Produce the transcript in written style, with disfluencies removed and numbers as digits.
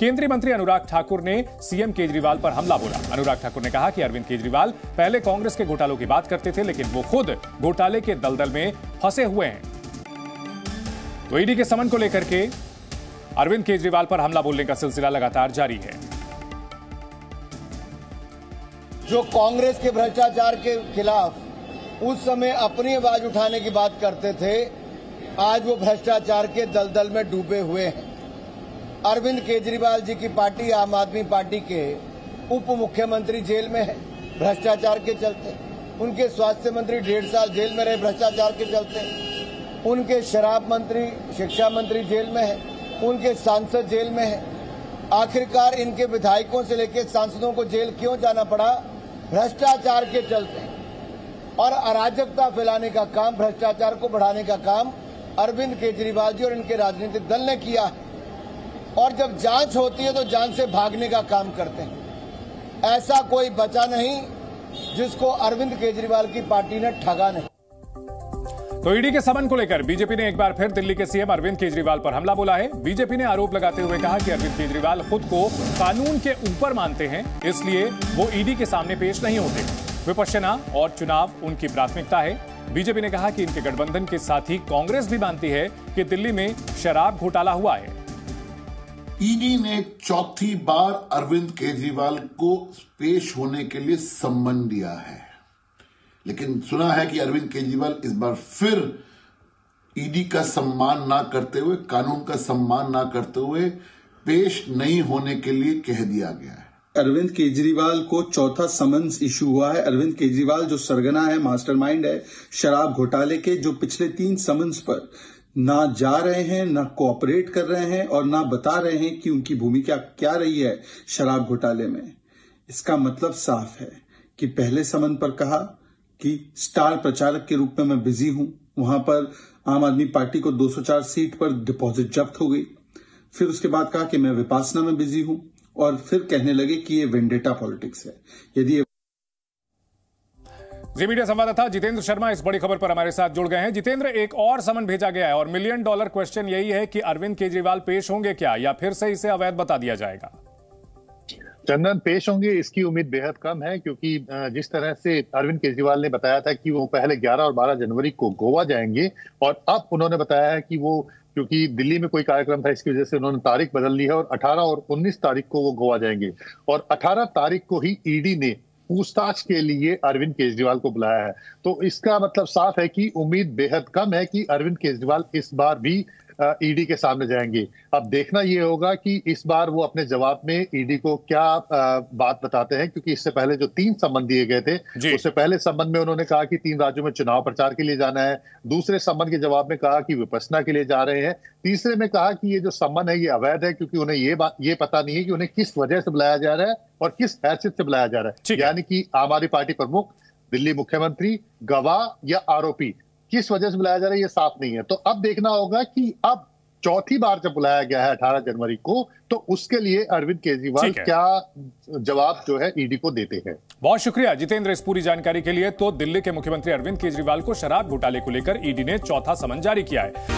केंद्रीय मंत्री अनुराग ठाकुर ने सीएम केजरीवाल पर हमला बोला। अनुराग ठाकुर ने कहा कि अरविंद केजरीवाल पहले कांग्रेस के घोटालों की बात करते थे, लेकिन वो खुद घोटाले के दलदल में फंसे हुए हैं। तो ईडी के समन को लेकर के अरविंद केजरीवाल पर हमला बोलने का सिलसिला लगातार जारी है। जो कांग्रेस के भ्रष्टाचार के खिलाफ उस समय अपनी आवाज उठाने की बात करते थे, आज वो भ्रष्टाचार के दलदल में डूबे हुए हैं। अरविंद केजरीवाल जी की पार्टी आम आदमी पार्टी के उप मुख्यमंत्री जेल में है भ्रष्टाचार के चलते। उनके स्वास्थ्य मंत्री 1.5 साल जेल में रहे भ्रष्टाचार के चलते। उनके शराब मंत्री, शिक्षा मंत्री जेल में है। उनके सांसद जेल में है। आखिरकार इनके विधायकों से लेकर सांसदों को जेल क्यों जाना पड़ा? भ्रष्टाचार के चलते। और अराजकता फैलाने का काम, भ्रष्टाचार को बढ़ाने का काम अरविंद केजरीवाल जी और इनके राजनीतिक दल ने किया है। और जब जांच होती है तो जांच से भागने का काम करते हैं। ऐसा कोई बचा नहीं जिसको अरविंद केजरीवाल की पार्टी ने ठगा नहीं। तो ईडी के समन को लेकर बीजेपी ने एक बार फिर दिल्ली के सीएम अरविंद केजरीवाल पर हमला बोला है। बीजेपी ने आरोप लगाते हुए कहा कि अरविंद केजरीवाल खुद को कानून के ऊपर मानते हैं, इसलिए वो ईडी के सामने पेश नहीं होते। विपश्यना और चुनाव उनकी प्राथमिकता है। बीजेपी ने कहा कि इनके गठबंधन के साथ ही कांग्रेस भी मानती है कि दिल्ली में शराब घोटाला हुआ है। ईडी ने चौथी बार अरविंद केजरीवाल को पेश होने के लिए सम्मन दिया है, लेकिन सुना है कि अरविंद केजरीवाल इस बार फिर ईडी का सम्मान ना करते हुए, कानून का सम्मान ना करते हुए पेश नहीं होने के लिए कह दिया गया है। अरविंद केजरीवाल को चौथा समन्स इश्यू हुआ है। अरविंद केजरीवाल जो सरगना है, मास्टरमाइंड है शराब घोटाले के, जो पिछले 3 समन्स पर ना जा रहे हैं, ना कोऑपरेट कर रहे हैं और ना बता रहे हैं कि उनकी भूमिका क्या रही है शराब घोटाले में। इसका मतलब साफ है कि पहले समन पर कहा कि स्टार प्रचारक के रूप में मैं बिजी हूं, वहां पर आम आदमी पार्टी को 204 सीट पर डिपॉजिट जब्त हो गई। फिर उसके बाद कहा कि मैं विपासना में बिजी हूं और फिर कहने लगे कि ये वेंडेटा पॉलिटिक्स है। यदि जी मीडिया संवाददाता जितेंद्र शर्मा इस बड़ी खबर पर हमारे साथ जुड़ गए हैं। जितेंद्र, एक और समन भेजा गया है और $1 मिलियन क्वेश्चन यही है कि अरविंद केजरीवाल पेश होंगे क्या, या फिर से इसे अवैध बता दिया जाएगा? चंदन, पेश होंगे इसकी उम्मीद बेहद कम है, क्योंकि जिस तरह से अरविंद केजरीवाल ने बताया था कि वो पहले 11 और 12 जनवरी को गोवा जाएंगे, और अब उन्होंने बताया है कि वो, क्योंकि दिल्ली में कोई कार्यक्रम था इसकी वजह से उन्होंने तारीख बदल ली है और 18 और 19 तारीख को वो गोवा जाएंगे। और 18 तारीख को ही ईडी ने पूछताछ के लिए अरविंद केजरीवाल को बुलाया है। तो इसका मतलब साफ है कि उम्मीद बेहद कम है कि अरविंद केजरीवाल इस बार भी ईडी के सामने जाएंगे। अब देखना ये होगा कि इस बार वो अपने जवाब में ईडी को क्या बात बताते हैं, क्योंकि इससे पहले जो 3 सम्मन दिए गए थे, उससे पहले सम्मन में उन्होंने कहा कि 3 राज्यों में चुनाव प्रचार के लिए जाना है। दूसरे सम्मन के जवाब में कहा कि विपश्यना के लिए जा रहे हैं। तीसरे में कहा कि ये जो सम्मन है ये अवैध है, क्योंकि उन्हें ये पता नहीं है कि उन्हें किस वजह से बुलाया जा रहा है और किस हैसियत से बुलाया जा रहा है, यानी कि आम आदमी पार्टी प्रमुख, दिल्ली मुख्यमंत्री, गवाह या आरोपी, किस वजह से बुलाया जा रहा है ये साफ नहीं है। तो अब देखना होगा कि अब चौथी बार जब बुलाया गया है 18 जनवरी को, तो उसके लिए अरविंद केजरीवाल क्या जवाब जो है ईडी को देते हैं। बहुत शुक्रिया जितेंद्र इस पूरी जानकारी के लिए। तो दिल्ली के मुख्यमंत्री अरविंद केजरीवाल को शराब घोटाले को लेकर ईडी ने चौथा समन जारी किया है।